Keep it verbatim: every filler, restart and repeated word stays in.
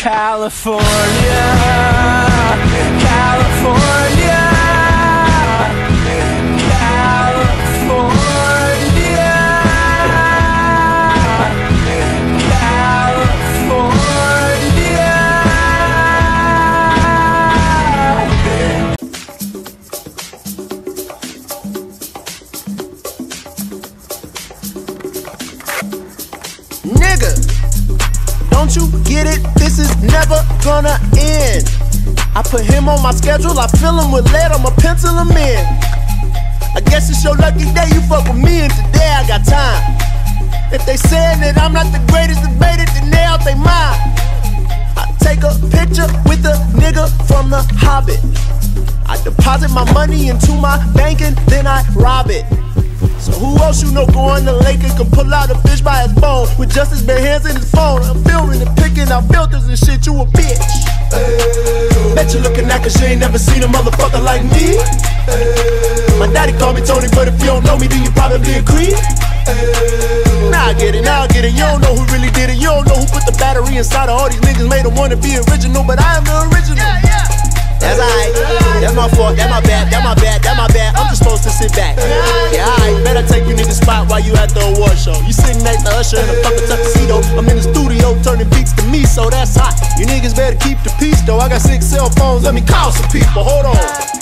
California, California, California, California. Nigga, don't you get it? This is never gonna end. I put him on my schedule, I fill him with lead, I'ma pencil him in. I guess it's your lucky day, you fuck with me, and today I got time. If they said that I'm not the greatest debated, then they out they mind. I take a picture with a nigga from The Hobbit. I deposit my money into my bank and then I rob it. So who else you know going to Lakers can pull out a fish by his bone with just his bare hands in his phone? I'm filming and picking out filters and shit, you a bitch. Hey. Bet you looking at cause you ain't never seen a motherfucker like me. Hey. My daddy called me Tony, but if you don't know me, then you probably agree. Hey. Now I get it, now I get it, you don't know who really did it. You don't know who put the battery inside of all these niggas, made them wanna be original, but I am the original. Yeah, yeah. That's alright, that's my fault, that's my bad, that's my bad, that's my bad. I'm just supposed to sit back. Yeah, alright, better take you niggas spot while you at the award show. You sitting next to Usher in a fucking tuxedo. I'm in the studio turning beats to me, so that's hot. You niggas better keep the peace though. I got six cell phones, let me call some people, hold on.